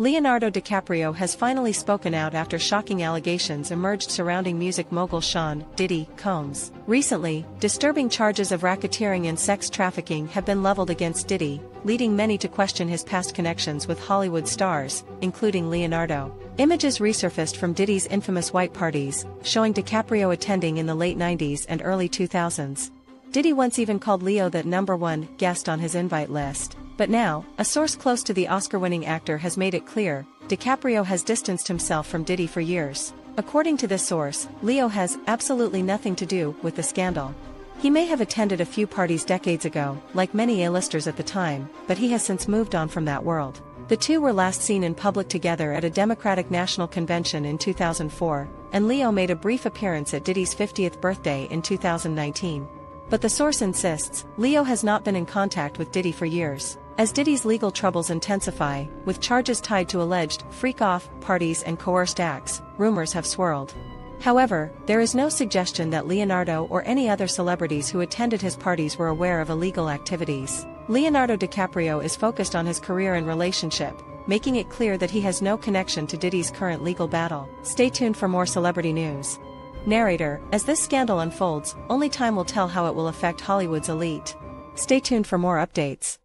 Leonardo DiCaprio has finally spoken out after shocking allegations emerged surrounding music mogul Sean "Diddy" Combs. Recently, disturbing charges of racketeering and sex trafficking have been leveled against Diddy, leading many to question his past connections with Hollywood stars, including Leonardo. Images resurfaced from Diddy's infamous white parties, showing DiCaprio attending in the late 90s and early 2000s. Diddy once even called Leo that #1 guest on his invite list. But now, a source close to the Oscar-winning actor has made it clear, DiCaprio has distanced himself from Diddy for years. According to this source, Leo has absolutely nothing to do with the scandal. He may have attended a few parties decades ago, like many A-listers at the time, but he has since moved on from that world. The two were last seen in public together at a Democratic National Convention in 2004, and Leo made a brief appearance at Diddy's 50th birthday in 2019. But the source insists, Leo has not been in contact with Diddy for years. As Diddy's legal troubles intensify, with charges tied to alleged freak-off parties and coerced acts, rumors have swirled. However, there is no suggestion that Leonardo or any other celebrities who attended his parties were aware of illegal activities. Leonardo DiCaprio is focused on his career and relationship, making it clear that he has no connection to Diddy's current legal battle. Stay tuned for more celebrity news. Narrator: as this scandal unfolds, only time will tell how it will affect Hollywood's elite. Stay tuned for more updates.